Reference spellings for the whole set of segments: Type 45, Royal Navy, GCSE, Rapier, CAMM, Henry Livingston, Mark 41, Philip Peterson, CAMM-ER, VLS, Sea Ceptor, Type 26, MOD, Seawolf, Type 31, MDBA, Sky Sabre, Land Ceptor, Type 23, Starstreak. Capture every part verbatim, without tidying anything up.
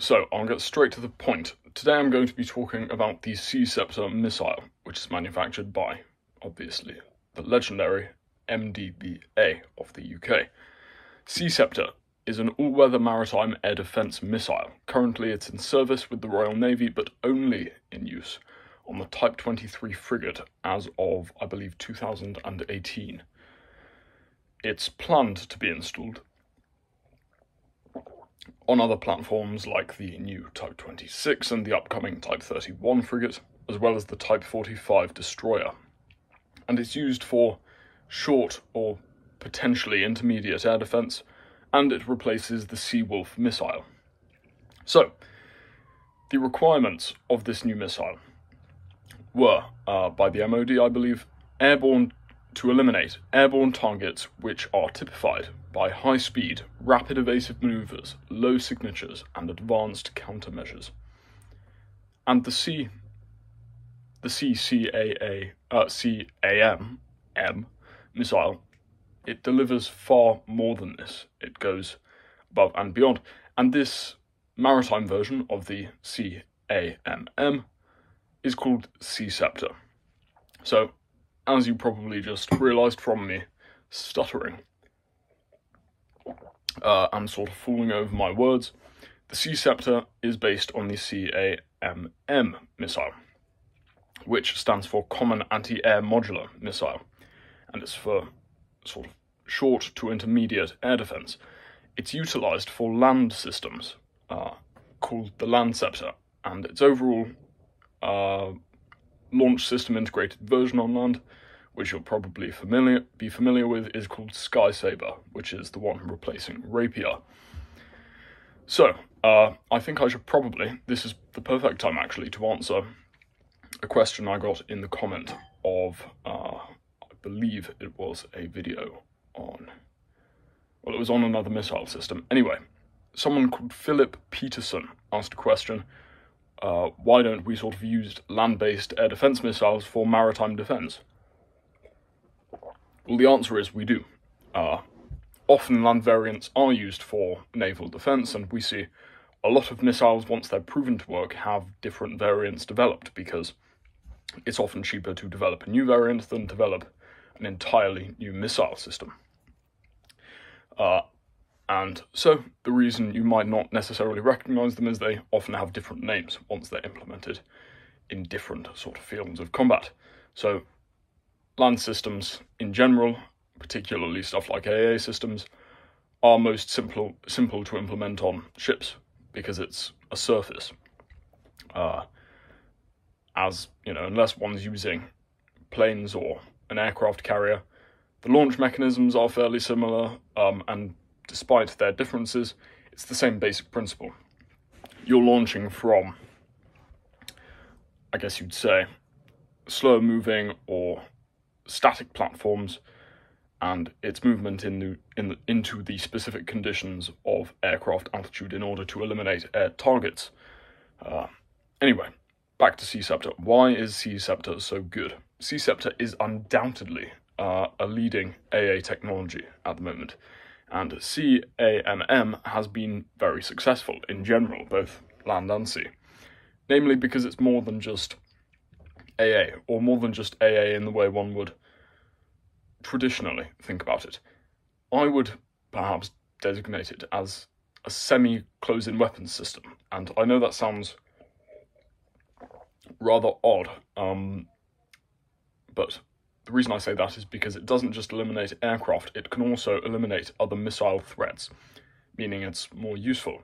So I'll get straight to the point. Today I'm going to be talking about the Sea Ceptor missile, which is manufactured by, obviously, the legendary M D B A of the U K. Sea Ceptor is an all-weather maritime air defence missile. Currently it's in service with the Royal Navy, but only in use on the Type twenty-three frigate as of, I believe, two thousand eighteen. It's planned to be installed on other platforms like the new Type twenty-six and the upcoming Type thirty-one frigate, as well as the Type forty-five destroyer. And it's used for short or potentially intermediate air defence, and it replaces the Seawolf missile. So, the requirements of this new missile were, uh, by the M O D I believe, airborne to eliminate airborne targets which are typified by high speed, rapid evasive manoeuvres, low signatures and advanced countermeasures. And the C, the CCAA, uh, C A M M missile, it delivers far more than this. It goes above and beyond. And this maritime version of the C A M M is called Sea Ceptor. So, as you probably just realised from me stuttering uh, and sort of falling over my words, the Sea Ceptor is based on the C A M M missile, which stands for Common Anti-Air Modular Missile, and it's for sort of short to intermediate air defence. It's utilised for land systems uh, called the Land Ceptor, and its overall uh, launch system integrated version on land, which you'll probably familiar be familiar with, is called Sky Sabre, which is the one replacing Rapier. So uh, I think I should probably, this is the perfect time actually to answer a question I got in the comment of, uh, I believe it was a video on, well, it was on another missile system. Anyway, someone called Philip Peterson asked a question, Uh, why don't we sort of use land-based air defence missiles for maritime defence? Well, the answer is we do. Uh, often land variants are used for naval defence, and we see a lot of missiles, once they're proven to work, have different variants developed, because it's often cheaper to develop a new variant than develop an entirely new missile system. Uh, And so the reason you might not necessarily recognise them is they often have different names once they're implemented in different sort of fields of combat. So land systems in general, particularly stuff like A A systems, are most simple, simple to implement on ships because it's a surface. Uh, as, you know, unless one's using planes or an aircraft carrier, the launch mechanisms are fairly similar, um, and despite their differences, it's the same basic principle. You're launching from, I guess you'd say, slow moving or static platforms, and its movement in the, in the, into the specific conditions of aircraft altitude in order to eliminate air targets. Uh, anyway, back to Sea Ceptor. Why is Sea Ceptor so good? Sea Ceptor is undoubtedly uh, a leading A A technology at the moment, and C A M M has been very successful in general, both land and sea. Namely because it's more than just A A, or more than just A A in the way one would traditionally think about it. I would perhaps designate it as a semi-close-in weapons system, and I know that sounds rather odd, um, but the reason I say that is because it doesn't just eliminate aircraft, it can also eliminate other missile threats, meaning it's more useful.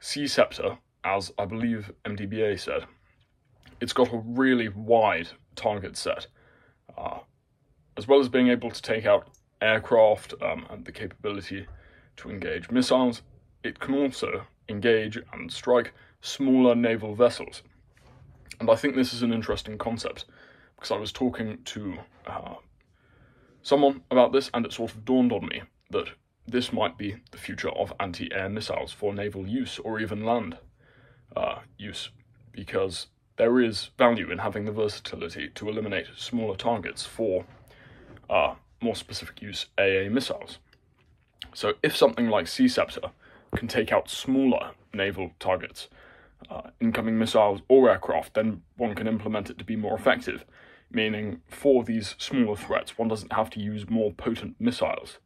Sea Ceptor, as I believe M D B A said, it's got a really wide target set, uh, as well as being able to take out aircraft um, and the capability to engage missiles. It can also engage and strike smaller naval vessels, and I think this is an interesting concept, because I was talking to uh, someone about this, and it sort of dawned on me that this might be the future of anti-air missiles for naval use, or even land uh, use, because there is value in having the versatility to eliminate smaller targets for uh, more specific use A A missiles. So if something like Sea Ceptor can take out smaller naval targets, uh, incoming missiles or aircraft, then one can implement it to be more effective, meaning for these smaller threats one doesn't have to use more potent missiles,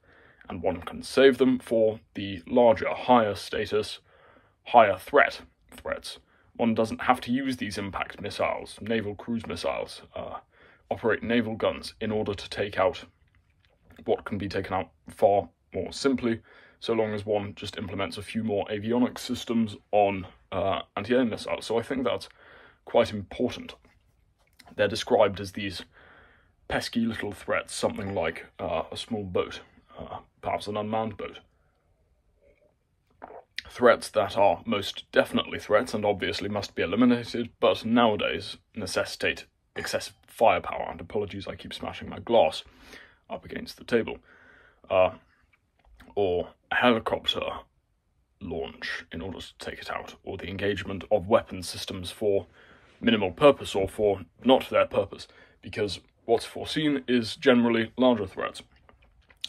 and one can save them for the larger, higher status, higher threat threats. One doesn't have to use these impact missiles, naval cruise missiles, uh, operate naval guns in order to take out what can be taken out far more simply, so long as one just implements a few more avionics systems on uh, anti-air missiles. So I think that's quite important. They're described as these pesky little threats, something like uh, a small boat, uh, perhaps an unmanned boat. Threats that are most definitely threats and obviously must be eliminated, but nowadays necessitate excessive firepower, and apologies, I keep smashing my glass up against the table, uh, or a helicopter launch in order to take it out, or the engagement of weapon systems for minimal purpose or for not their purpose, because what's foreseen is generally larger threats.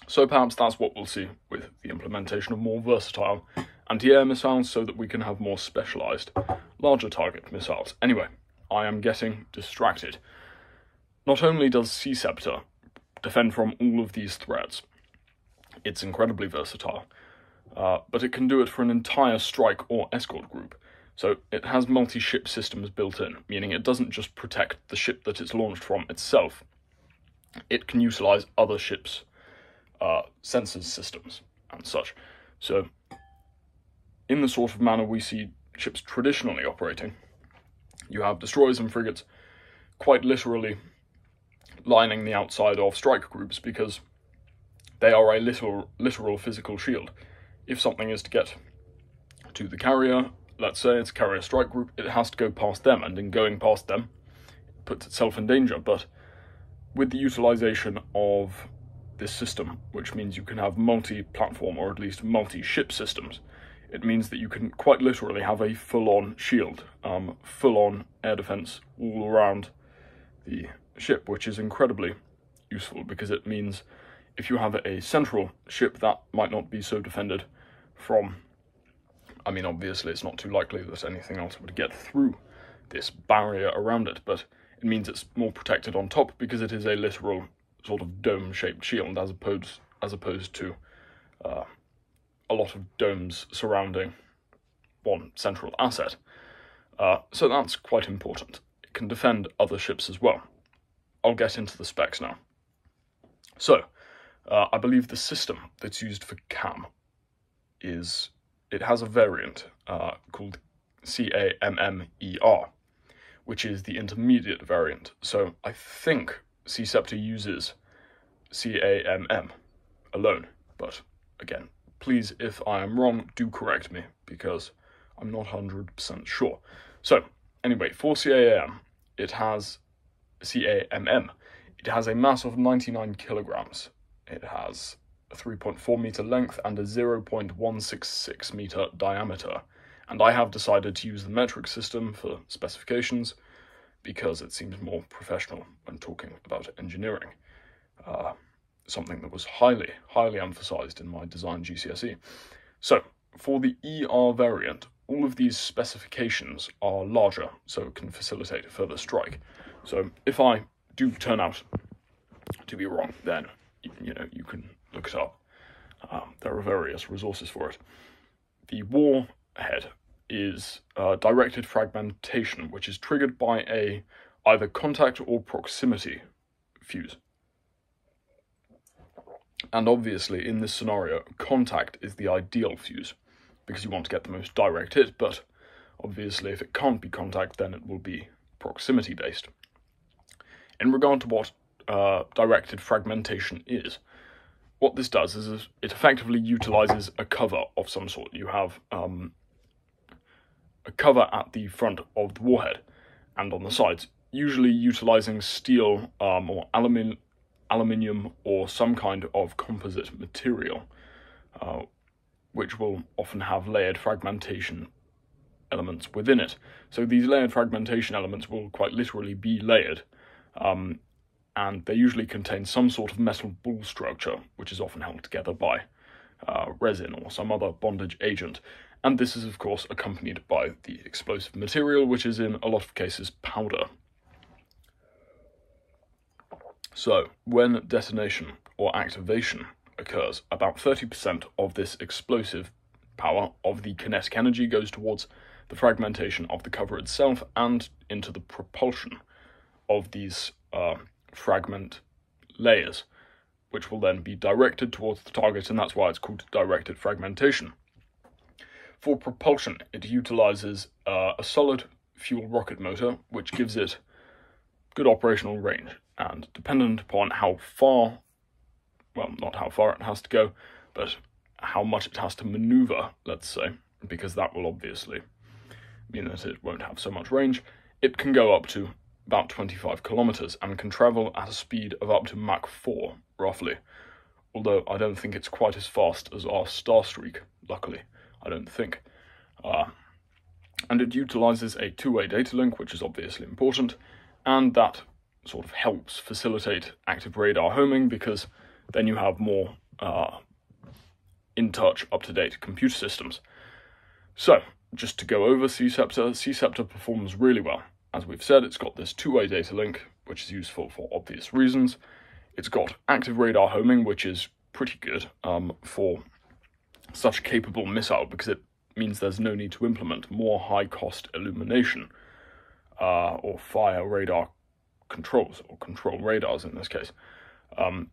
So perhaps that's what we'll see with the implementation of more versatile anti-air missiles, so that we can have more specialised, larger target missiles. Anyway, I am getting distracted. Not only does Sea Ceptor defend from all of these threats, it's incredibly versatile, uh, but it can do it for an entire strike or escort group. So it has multi-ship systems built in, meaning it doesn't just protect the ship that it's launched from itself. It can utilise other ships' uh, sensors systems and such. So in the sort of manner we see ships traditionally operating, you have destroyers and frigates quite literally lining the outside of strike groups, because they are a literal, literal physical shield. If something is to get to the carrier, let's say it's a carrier strike group, it has to go past them, and in going past them, it puts itself in danger. But with the utilisation of this system, which means you can have multi-platform or at least multi-ship systems, it means that you can quite literally have a full-on shield, um, full-on air defence all around the ship, which is incredibly useful, because it means if you have a central ship that might not be so defended from, I mean, obviously it's not too likely that anything else would get through this barrier around it, but it means it's more protected on top because it is a literal sort of dome-shaped shield, as opposed, as opposed to uh, a lot of domes surrounding one central asset. Uh, so that's quite important. It can defend other ships as well. I'll get into the specs now. So, uh, I believe the system that's used for CAMM is, it has a variant uh, called C A M M E R, which is the intermediate variant. So I think Sea Ceptor uses C A M M alone, but again, please, if I am wrong, do correct me, because I'm not one hundred percent sure. So, anyway, for C A M M, it has C A M M. It has a mass of ninety-nine kilograms. It has a three point four meter length and a zero point one six six meter diameter. And I have decided to use the metric system for specifications, because it seems more professional when talking about engineering. Uh, something that was highly, highly emphasised in my design G C S E. So, for the E R variant, all of these specifications are larger, so it can facilitate a further strike. So, if I do turn out to be wrong, then, you know, you can look it up. Um, there are various resources for it. The warhead is uh, directed fragmentation, which is triggered by a either contact or proximity fuse. And obviously, in this scenario, contact is the ideal fuse, because you want to get the most direct hit, but obviously if it can't be contact, then it will be proximity-based. In regard to what uh, directed fragmentation is, what this does is it effectively utilises a cover of some sort. You have um, a cover at the front of the warhead and on the sides, usually utilising steel um, or aluminium, aluminium or some kind of composite material, uh, which will often have layered fragmentation elements within it. So these layered fragmentation elements will quite literally be layered, um, and they usually contain some sort of metal ball structure, which is often held together by uh, resin or some other bondage agent. And this is, of course, accompanied by the explosive material, which is in a lot of cases powder. So, when detonation or activation occurs, about thirty percent of this explosive power of the kinetic energy goes towards the fragmentation of the cover itself and into the propulsion of these uh, fragment layers, which will then be directed towards the target, and that's why it's called directed fragmentation. For propulsion, it utilizes uh, a solid fuel rocket motor, which gives it good operational range, and dependent upon how far, well, not how far it has to go, but how much it has to maneuver, let's say, because that will obviously mean that it won't have so much range, it can go up to about twenty-five kilometers and can travel at a speed of up to Mach four, roughly. Although I don't think it's quite as fast as our Starstreak, luckily, I don't think. Uh, and it utilises a two-way data link, which is obviously important, and that sort of helps facilitate active radar homing, because then you have more uh, in-touch, up-to-date computer systems. So, just to go over Sea Scepter, Sea Scepter performs really well. As we've said, it's got this two-way data link, which is useful for obvious reasons. It's got active radar homing, which is pretty good um, for such a capable missile, because it means there's no need to implement more high-cost illumination uh, or fire radar controls, or control radars in this case. Um,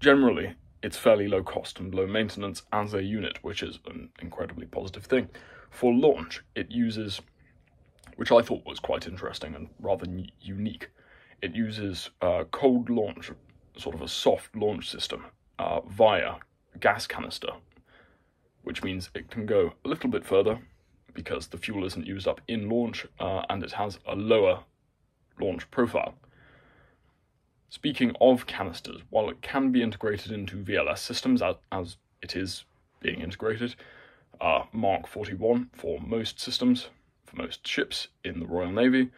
generally, it's fairly low cost and low maintenance as a unit, which is an incredibly positive thing. For launch, it uses, which I thought was quite interesting and rather unique. It uses uh, cold launch, sort of a soft launch system, uh, via gas canister, which means it can go a little bit further because the fuel isn't used up in launch, uh, and it has a lower launch profile. Speaking of canisters, while it can be integrated into V L S systems, as, as it is being integrated, uh, Mark forty-one for most systems, most ships in the Royal Navy,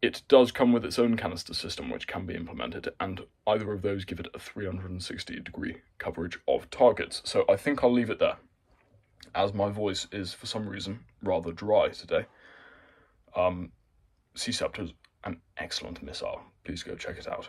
it does come with its own canister system, which can be implemented, and either of those give it a three hundred sixty degree coverage of targets. So I think I'll leave it there, as my voice is, for some reason, rather dry today. Um, Sea Scepter is an excellent missile. Please go check it out.